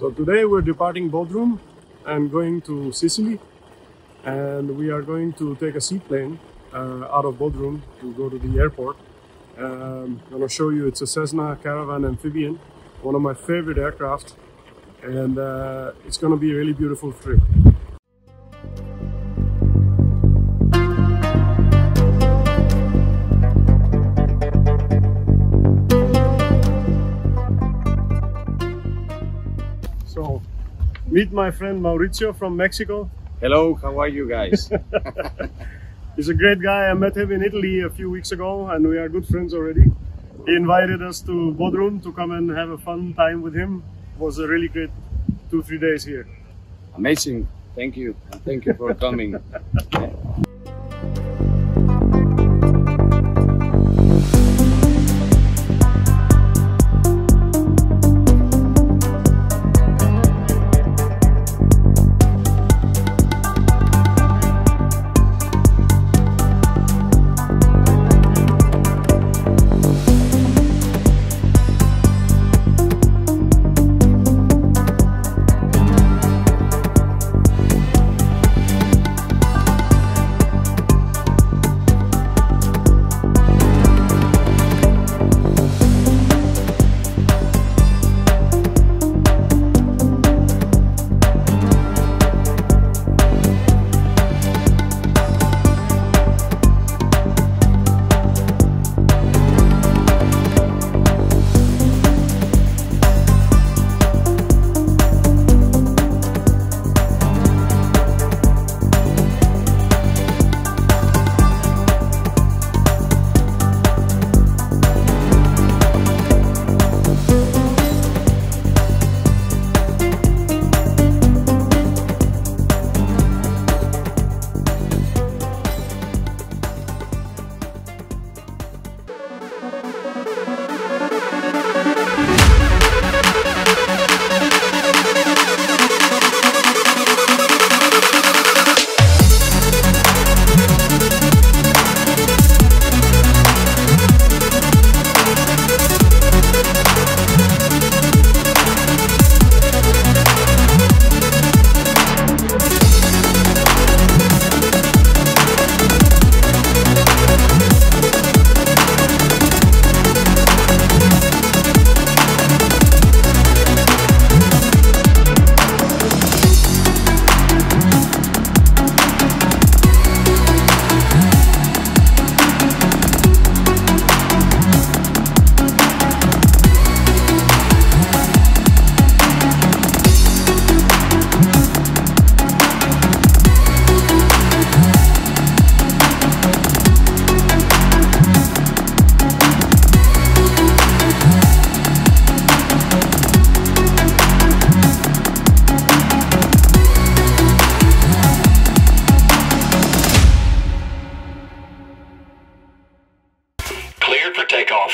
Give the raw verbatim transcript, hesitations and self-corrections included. So today we're departing Bodrum and going to Sicily, and we are going to take a seaplane uh, out of Bodrum to go to the airport. Um, and I'll show you, it's a Cessna Caravan Amphibian, one of my favorite aircraft, and uh, it's going to be a really beautiful trip. So, meet my friend Mauricio from Mexico. Hello, how are you guys? He's a great guy. I met him in Italy a few weeks ago and we are good friends already. He invited us to Bodrum to come and have a fun time with him. It was a really great two, three days here. Amazing. Thank you. Thank you for coming. Yeah. Takeoff.